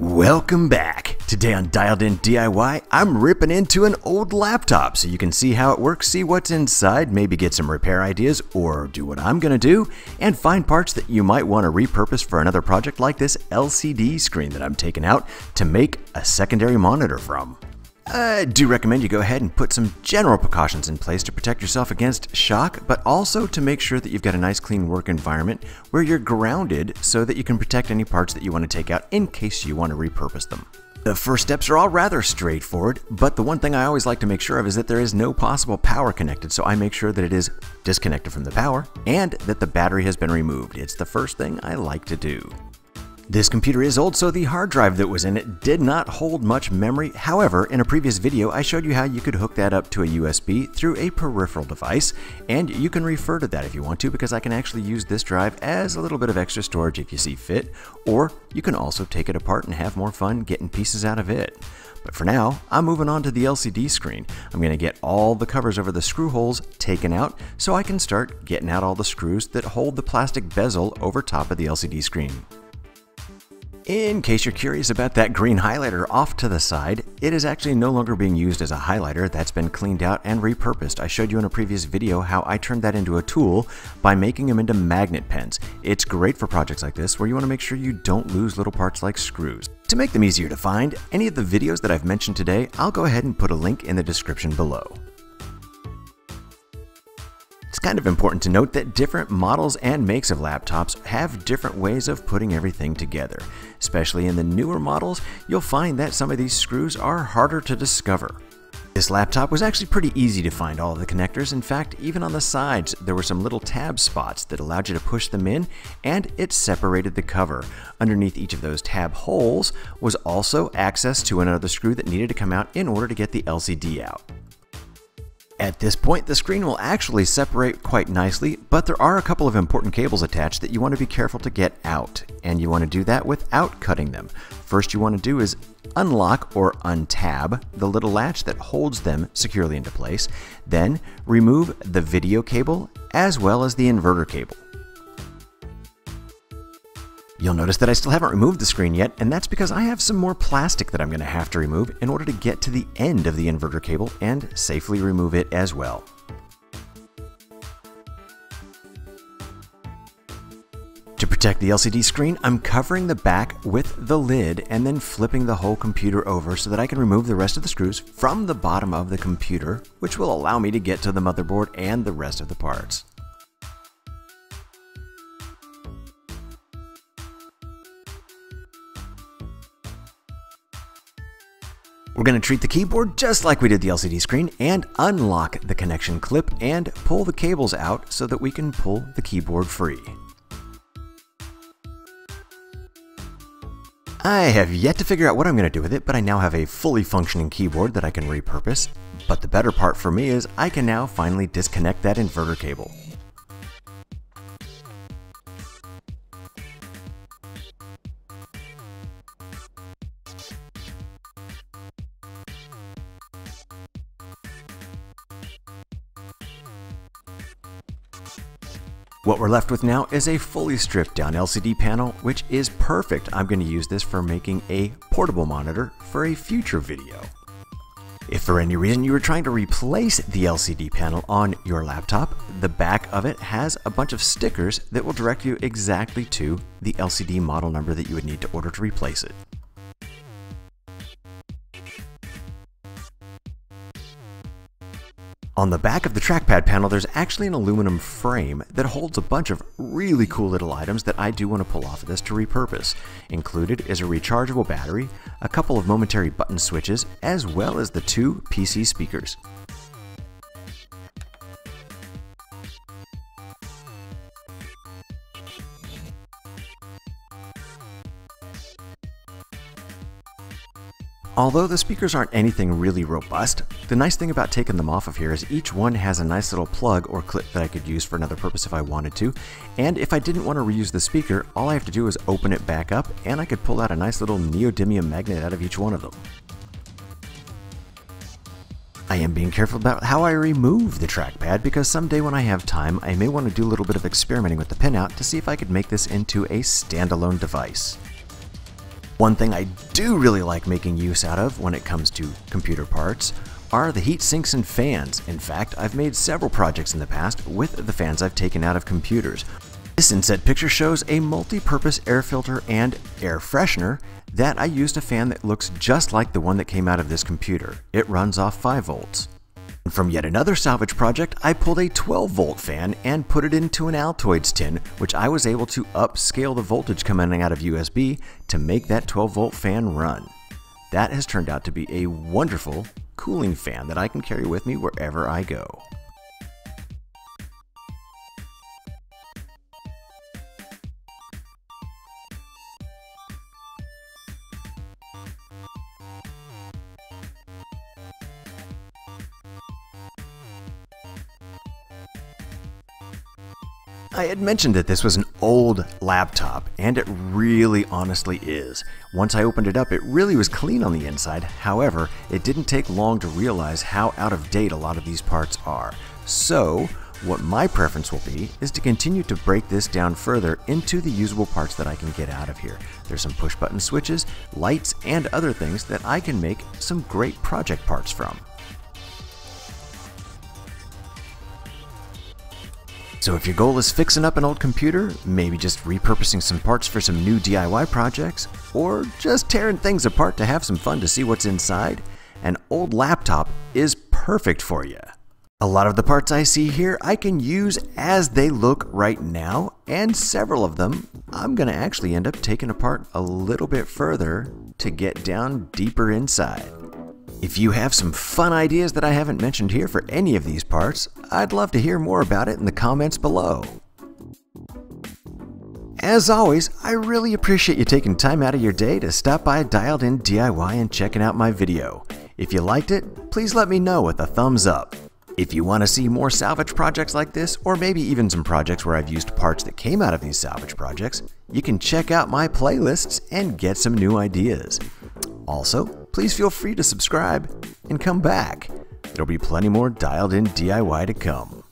Welcome back. Today on Dialed In DIY, I'm ripping into an old laptop so you can see how it works, see what's inside, maybe get some repair ideas or do what I'm gonna do, and find parts that you might wanna repurpose for another project like this LCD screen that I'm taking out to make a secondary monitor from. I do recommend you go ahead and put some general precautions in place to protect yourself against shock, but also to make sure that you've got a nice clean work environment where you're grounded so that you can protect any parts that you want to take out in case you want to repurpose them. The first steps are all rather straightforward, but the one thing I always like to make sure of is that there is no possible power connected, so I make sure that it is disconnected from the power and that the battery has been removed. It's the first thing I like to do. This computer is old, so the hard drive that was in it did not hold much memory. However, in a previous video, I showed you how you could hook that up to a USB through a peripheral device, and you can refer to that if you want to, because I can actually use this drive as a little bit of extra storage if you see fit, or you can also take it apart and have more fun getting pieces out of it. But for now, I'm moving on to the LCD screen. I'm going to get all the covers over the screw holes taken out so I can start getting out all the screws that hold the plastic bezel over top of the LCD screen. In case you're curious about that green highlighter off to the side, it is actually no longer being used as a highlighter. That's been cleaned out and repurposed. I showed you in a previous video how I turned that into a tool by making them into magnet pens. It's great for projects like this where you want to make sure you don't lose little parts like screws. To make them easier to find, any of the videos that I've mentioned today, I'll go ahead and put a link in the description below. It's kind of important to note that different models and makes of laptops have different ways of putting everything together. Especially in the newer models, you'll find that some of these screws are harder to discover. This laptop was actually pretty easy to find all of the connectors. In fact, even on the sides, there were some little tab spots that allowed you to push them in, and it separated the cover. Underneath each of those tab holes was also access to another screw that needed to come out in order to get the LCD out. At this point, the screen will actually separate quite nicely, but there are a couple of important cables attached that you want to be careful to get out, and you want to do that without cutting them. First, you want to do is unlock or untab the little latch that holds them securely into place, then remove the video cable as well as the inverter cable. You'll notice that I still haven't removed the screen yet, and that's because I have some more plastic that I'm going to have to remove in order to get to the end of the inverter cable and safely remove it as well. To protect the LCD screen, I'm covering the back with the lid and then flipping the whole computer over so that I can remove the rest of the screws from the bottom of the computer, which will allow me to get to the motherboard and the rest of the parts. We're going to treat the keyboard just like we did the LCD screen and unlock the connection clip and pull the cables out so that we can pull the keyboard free. I have yet to figure out what I'm going to do with it, but I now have a fully functioning keyboard that I can repurpose. But the better part for me is I can now finally disconnect that inverter cable. What we're left with now is a fully stripped down LCD panel, which is perfect. I'm going to use this for making a portable monitor for a future video. If for any reason you were trying to replace the LCD panel on your laptop, the back of it has a bunch of stickers that will direct you exactly to the LCD model number that you would need to order to replace it. On the back of the trackpad panel, there's actually an aluminum frame that holds a bunch of really cool little items that I do want to pull off of this to repurpose. Included is a rechargeable battery, a couple of momentary button switches, as well as the two PC speakers. Although the speakers aren't anything really robust, the nice thing about taking them off of here is each one has a nice little plug or clip that I could use for another purpose if I wanted to, and if I didn't want to reuse the speaker, all I have to do is open it back up and I could pull out a nice little neodymium magnet out of each one of them. I am being careful about how I remove the trackpad because someday when I have time, I may want to do a little bit of experimenting with the pinout to see if I could make this into a standalone device. One thing I do really like making use out of when it comes to computer parts are the heat sinks and fans. In fact, I've made several projects in the past with the fans I've taken out of computers. This inset picture shows a multi-purpose air filter and air freshener that I used a fan that looks just like the one that came out of this computer. It runs off 5 volts. And from yet another salvage project, I pulled a 12 volt fan and put it into an Altoids tin, which I was able to upscale the voltage coming out of USB to make that 12 volt fan run. That has turned out to be a wonderful cooling fan that I can carry with me wherever I go. I had mentioned that this was an old laptop, and it really honestly is. Once I opened it up, it really was clean on the inside. However, it didn't take long to realize how out of date a lot of these parts are. So, what my preference will be is to continue to break this down further into the usable parts that I can get out of here. There's some push button switches, lights, and other things that I can make some great project parts from. So if your goal is fixing up an old computer, maybe just repurposing some parts for some new DIY projects, or just tearing things apart to have some fun to see what's inside, an old laptop is perfect for you. A lot of the parts I see here I can use as they look right now, and several of them I'm going to actually end up taking apart a little bit further to get down deeper inside. If you have some fun ideas that I haven't mentioned here for any of these parts, I'd love to hear more about it in the comments below. As always, I really appreciate you taking time out of your day to stop by Dialed In DIY and checking out my video. If you liked it, please let me know with a thumbs up. If you want to see more salvage projects like this, or maybe even some projects where I've used parts that came out of these salvage projects, you can check out my playlists and get some new ideas. Also, please feel free to subscribe and come back. There'll be plenty more Dialed In DIY to come.